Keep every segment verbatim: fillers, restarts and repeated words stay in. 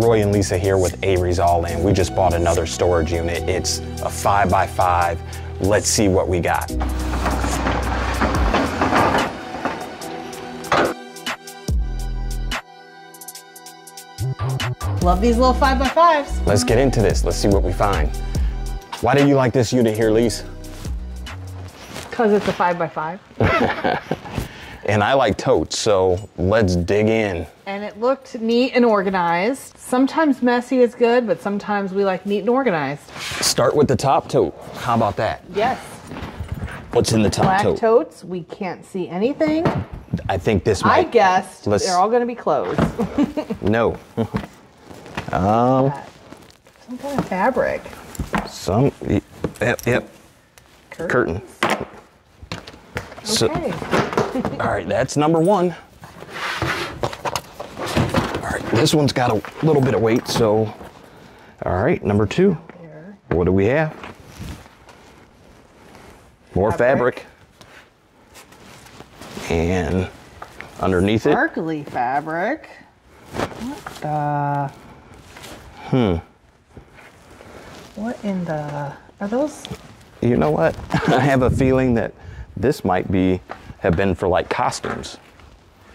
Roy and Lisa here with Avery's All In. We just bought another storage unit. It's a five by five. Let's see what we got. Love these little five by fives. Let's get into this. Let's see what we find. Why do you like this unit here, Lisa? Because it's a five by five. And I like totes, so let's dig in. And it looked neat and organized. Sometimes messy is good, but sometimes we like neat and organized. Start with the top tote. How about that? Yes. What's in the top Black tote? Black totes, we can't see anything. I think this might. I guessed let's, they're all going to be closed. No. um, some kind of fabric. Some, yep, yep. Curtains. Curtain. So, okay. All right, that's number one. All right, this one's got a little bit of weight, so. All right, number two. There. What do we have? More fabric. fabric. And underneath Sparkly it. Sparkly fabric. What the? Hmm. What in the? Are those? You know what? I have a feeling that this might be, have been for like costumes.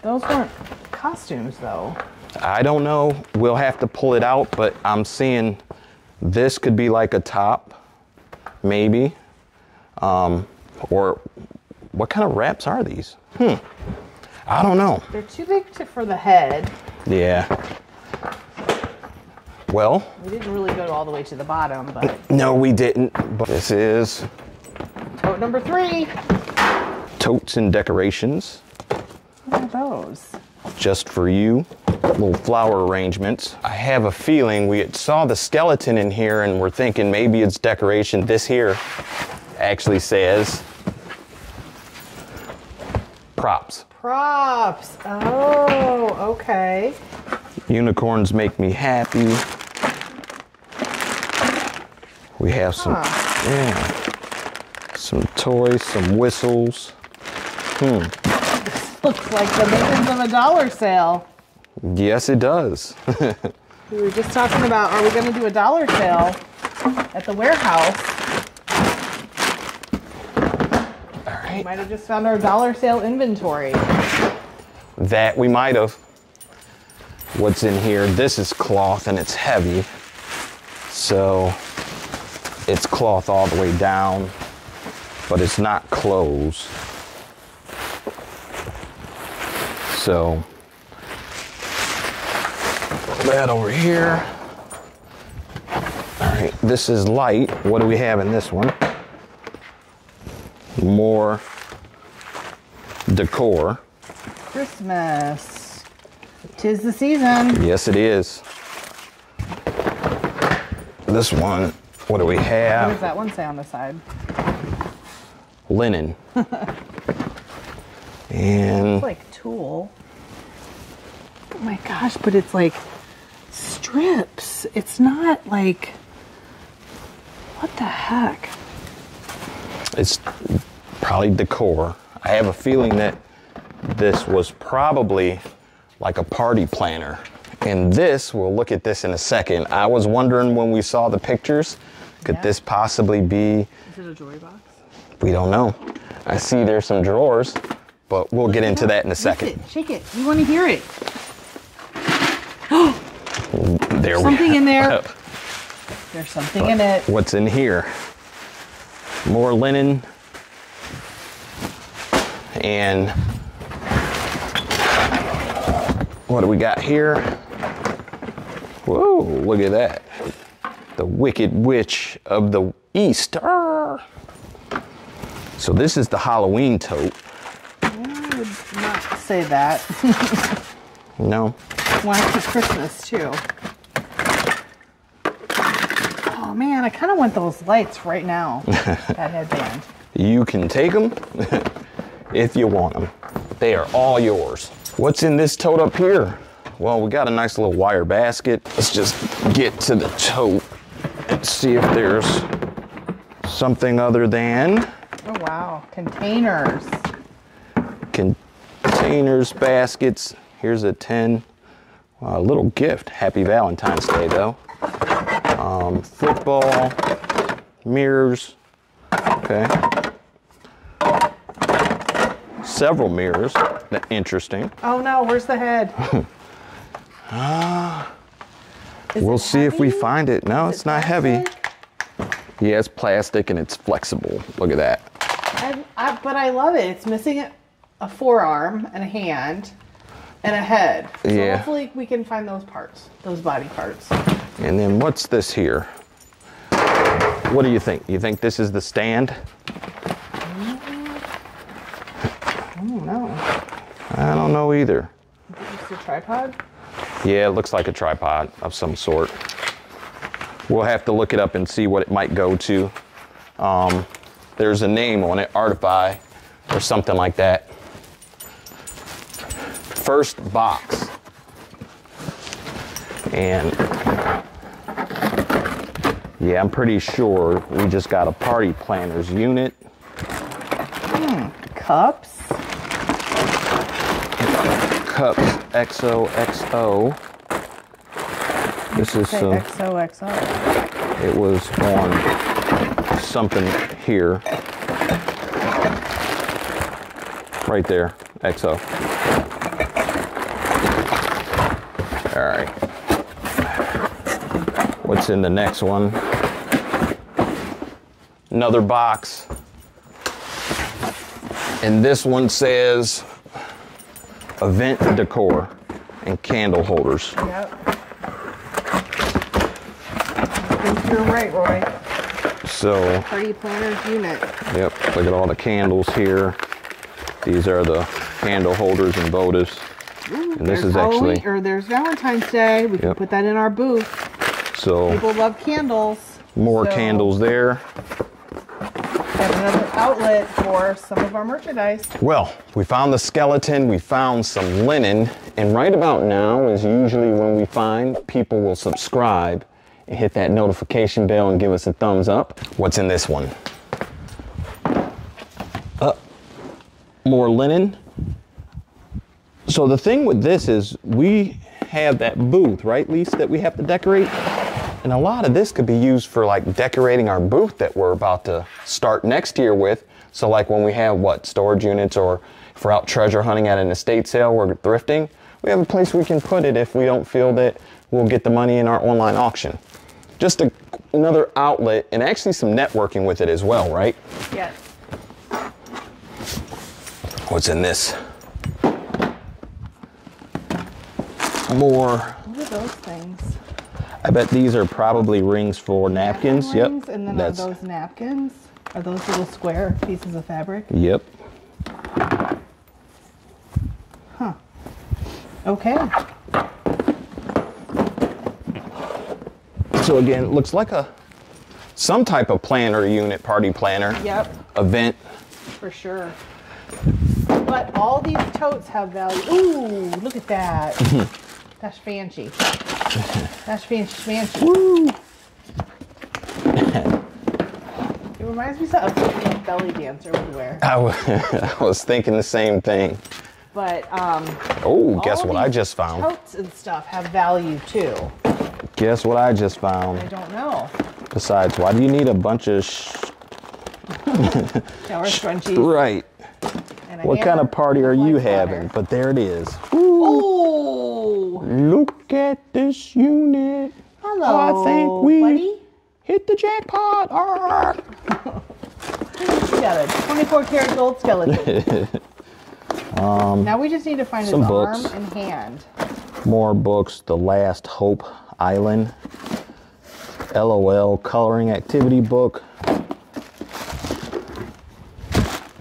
Those weren't costumes though. I don't know. We'll have to pull it out, but I'm seeing this could be like a top, maybe. Um, or what kind of wraps are these? Hmm. I don't know. They're too big to, for the head. Yeah. Well. We didn't really go all the way to the bottom, but. No, we didn't. But this is. Tote number three. Totes and decorations. What are those? Just for you. Little flower arrangements. I have a feeling we saw the skeleton in here and we're thinking maybe it's decoration. This here actually says props. Props. Oh, okay. Unicorns make me happy. We have some, huh. yeah, some toys, some whistles. Hmm. This looks like the makings of a dollar sale. Yes, it does. We were just talking about, are we going to do a dollar sale at the warehouse? All right. We might have just found our dollar sale inventory. That we might have. What's in here? This is cloth and it's heavy. So it's cloth all the way down, but it's not clothes. So that over here. All right, this is light. What do we have in this one? More decor. Christmas. 'Tis the season. Yes, it is. This one, what do we have? What does that one say on the side? Linen. And it's like tulle. Oh my gosh, but it's like strips. It's not like, what the heck? It's probably decor. I have a feeling that this was probably like a party planner. And this, we'll look at this in a second. I was wondering when we saw the pictures, could yeah. this possibly be? Is it a jewelry box? We don't know. I see there's some drawers, but we'll look get into up. that in a second. Shake it, shake it, you wanna hear it. There we Something in there. There's something but in it. What's in here? More linen. And what do we got here? Whoa, look at that. The Wicked Witch of the East. Arr! So this is the Halloween tote. I would not say that. No. Well, it's for Christmas too. Oh man, I kind of want those lights right now. That headband. You can take them if you want them. They are all yours. What's in this tote up here? Well, we got a nice little wire basket. Let's just get to the tote and see if there's something other than. Oh wow, containers. Containers, baskets. Here's a tin. A little gift. Happy Valentine's Day, though. Um, football, mirrors, okay. Several mirrors. Interesting. Oh no, where's the head? uh, we'll see heavy? if we find it. No, Is it's it not plastic? heavy. Yeah, it's plastic and it's flexible. Look at that. I, I, but I love it. It's missing a, a forearm and a hand and a head. So yeah. Hopefully we can find those parts, those body parts. And then what's this here? What do you think? You think this is the stand? I don't know. I don't know either. Is it a tripod? Yeah, it looks like a tripod of some sort. We'll have to look it up and see what it might go to. Um, there's a name on it, Artify, or something like that. First box. And yeah, I'm pretty sure we just got a party planner's unit. Hmm, cups. Cups, X O X O. This is some. X O X O. It was on something here. Right there, X O. All right. What's in the next one? Another box. And this one says event decor and candle holders. Yep. I think you're right, Roy. So party planner's unit. Yep. Look at all the candles here. These are the candle holders and votives. Ooh, and this is actually Halloween, or there's Valentine's Day. We yep. can put that in our booth. So people love candles. More so candles there. Another outlet for some of our merchandise. Well, we found the skeleton, we found some linen, and right about now is usually when we find people will subscribe and hit that notification bell and give us a thumbs up. What's in this one? Uh, more linen. So the thing with this is we have that booth, right, Lisa, that we have to decorate? And a lot of this could be used for like decorating our booth that we're about to start next year with. So like when we have what, storage units, or if we're out treasure hunting at an estate sale, we're thrifting, we have a place we can put it if we don't feel that we'll get the money in our online auction. Just a, another outlet, and actually some networking with it as well, right? Yes. What's in this? More. What are those things? I bet these are probably rings for napkins. Napkin rings, yep. And then That's... are those napkins? Are those little square pieces of fabric? Yep. Huh. Okay. So again, looks like a some type of planner unit, party planner. Yep. Event. For sure. But all these totes have value. Ooh, look at that. That's fancy. That's fancy, fancy. Woo! It reminds me of a belly dancer we wear. I, I was thinking the same thing. But um. Oh, guess what I just found. Totes and stuff have value too. Guess what I just found. I don't know. Besides, why do you need a bunch of sh shower scrunchies? Right. And what kind of party are you having? But there it is. Ooh. Ooh. Look at this unit. Hello, I think we buddy. hit the jackpot. We got a twenty-four karat gold skeleton. um, now we just need to find his books. arm and hand. More books. The Last Hope Island. L O L coloring activity book.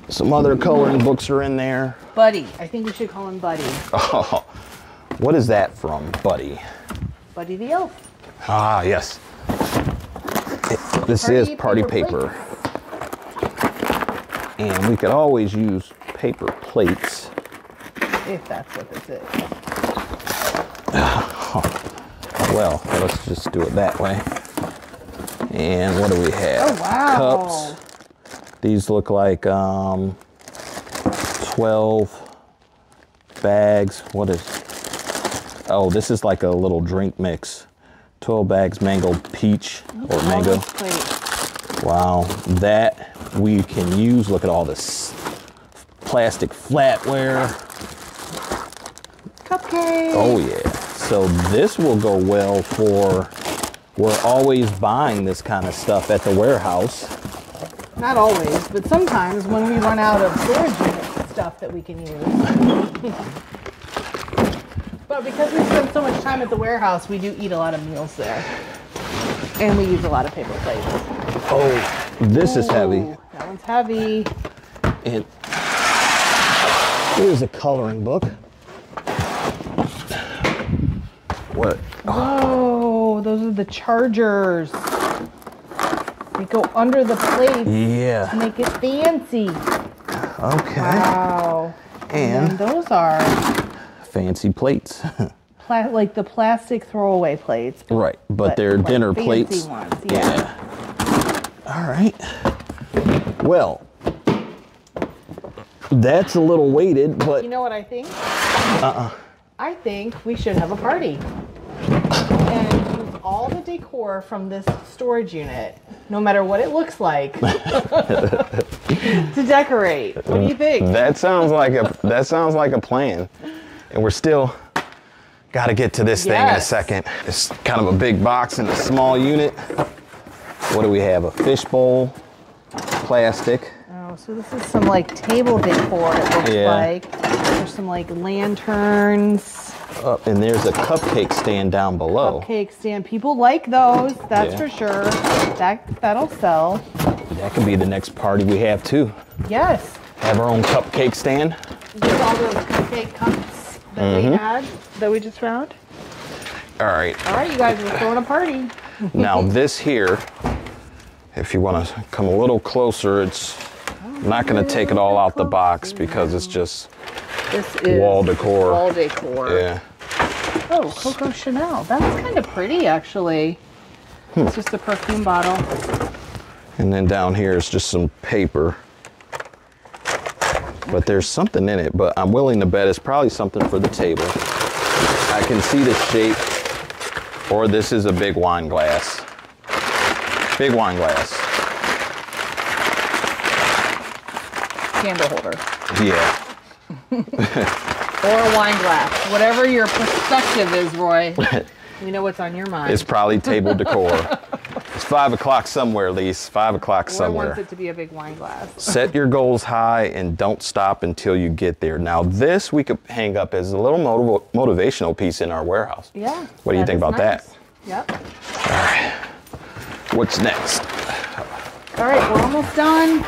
Some other coloring books are in there. Buddy. I think we should call him Buddy. Oh. What is that from, Buddy? Buddy the Elf. Ah, yes. It, this party is party paper, paper. And we could always use paper plates. If that's what this is. Well, let's just do it that way. And what do we have? Oh, wow. Cups. These look like um, twelve bags. What is Oh, this is like a little drink mix. twelve bags mango peach or mango. Wow, that we can use. Look at all this plastic flatware. Cupcake. Oh yeah. So this will go well for, we're always buying this kind of stuff at the warehouse. Not always, but sometimes when we run out of storage unit stuff that we can use. But because we spend so much time at the warehouse, we do eat a lot of meals there. And we use a lot of paper plates. Oh, this Ooh, is heavy. That one's heavy. And here's a coloring book. What? Whoa, those are the chargers. They go under the plates. Yeah. To make it fancy. Okay. Wow. And, and those are... fancy plates. Pla like the plastic throwaway plates. Right, but, but they're like dinner plates. Ones, yeah. yeah. All right. Well, that's a little weighted, but... You know what I think? Uh-uh. I think we should have a party. And use all the decor from this storage unit, no matter what it looks like, to decorate. What do you think? That sounds like a, that sounds like a plan. And we're still got to get to this yes. thing in a second. It's kind of a big box and a small unit. What do we have? A fish bowl, plastic. Oh, so this is some like table decor, it looks yeah. like. There's some like lanterns. Oh, and there's a cupcake stand down below. Cupcake stand. People like those, that's yeah. for sure. That, that'll sell. That could be the next party we have too. Yes. Have our own cupcake stand. Get all those cupcake cups. That mm-hmm. we had, that we just found. All right. All right, you guys, we're throwing a party. Now this here, if you want to come a little closer, it's oh, not going to take it all out the box because it's just this is wall decor. Wall decor. Yeah. Oh, Coco Chanel. That's kind of pretty, actually. Hmm. It's just a perfume bottle. And then down here is just some paper. But there's something in it, but I'm willing to bet it's probably something for the table. I can see the shape, or this is a big wine glass. Big wine glass. Candle holder. Yeah. Or a wine glass. Whatever your perspective is, Roy, you know what's on your mind. It's probably table decor. It's five o'clock somewhere, Lise. Five o'clock somewhere. I want it to be a big wine glass. Set your goals high and don't stop until you get there. Now this we could hang up as a little motiv motivational piece in our warehouse. Yeah. What do you think about nice. that? Yep. All right. What's next? All right, we're almost done.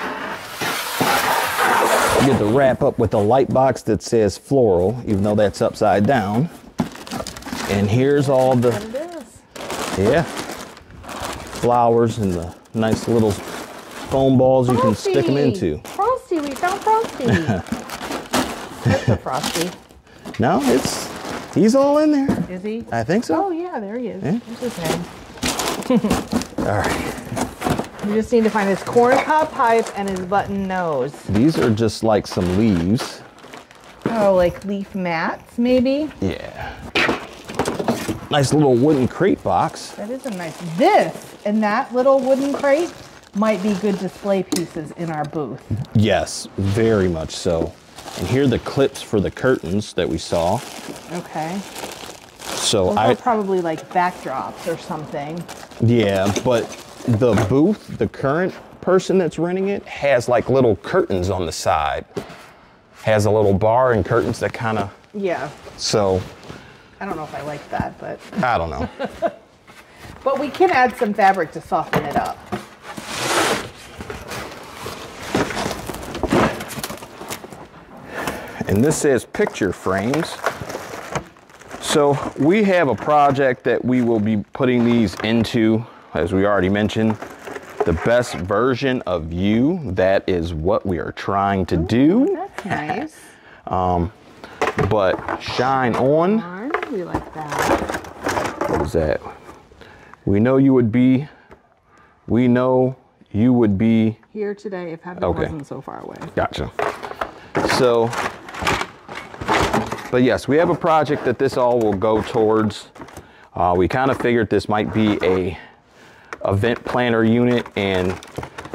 You get to wrap up with a light box that says floral, even though that's upside down. And here's all the. It is. Yeah. Flowers and the nice little foam balls you Frosty. can stick them into. Frosty, we found Frosty. That's a Frosty. No, it's he's all in there. Is he? I think so. Oh yeah, there he is. Yeah. There's his head. All right. You just need to find his corncob pipe and his button nose. These are just like some leaves. Oh, like leaf mats, maybe. Yeah. Nice little wooden crate box. That is a nice. This and that little wooden crate might be good display pieces in our booth. Yes, very much so. And here are the clips for the curtains that we saw. Okay. So Those I are probably like backdrops or something. Yeah, but the booth, the current person that's renting it has like little curtains on the side. Has a little bar and curtains that kind of. Yeah. So. I don't know if I like that, but... I don't know. But we can add some fabric to soften it up. And this says picture frames. So we have a project that we will be putting these into, as we already mentioned, the best version of you. That is what we are trying to Ooh, do. That's nice. um, but shine on. on. We like that. What was that? We know you would be. We know you would be here today if heaven okay. wasn't so far away. Gotcha. So But yes, we have a project that this all will go towards. Uh, we kind of figured this might be a event planner unit, and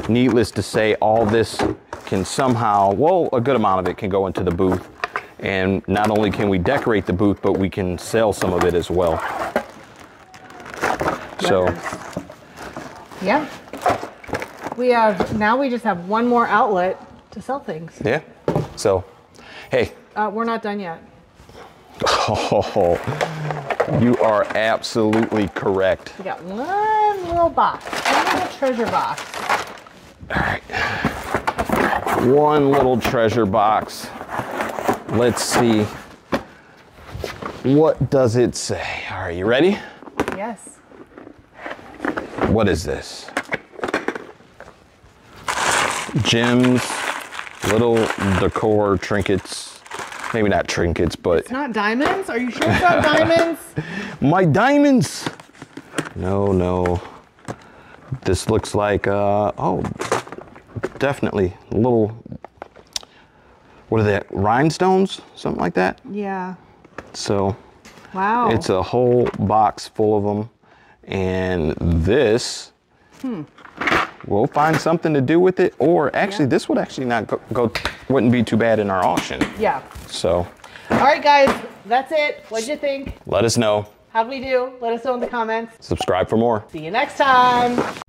needless to say, all this can somehow, well, a good amount of it can go into the booth. And not only can we decorate the booth, but we can sell some of it as well. Yes. So, yeah, we have, now we just have one more outlet to sell things. Yeah. So, hey. Uh, we're not done yet. Oh, you are absolutely correct. We got one little box, one little treasure box. All right, one little treasure box. Let's see, what does it say? Are you ready? Yes. What is this? Gems, little decor trinkets. Maybe not trinkets, but. It's not diamonds? Are you sure it's not diamonds? My diamonds. No, no. This looks like, uh, oh, definitely little. What are they, rhinestones? Something like that? Yeah. So, wow. It's a whole box full of them. And this, hmm. we'll find something to do with it. Or actually, yeah. this would actually not go, go, wouldn't be too bad in our auction. Yeah. So. All right, guys, that's it. What'd you think? Let us know. How'd we do? Let us know in the comments. Subscribe for more. See you next time.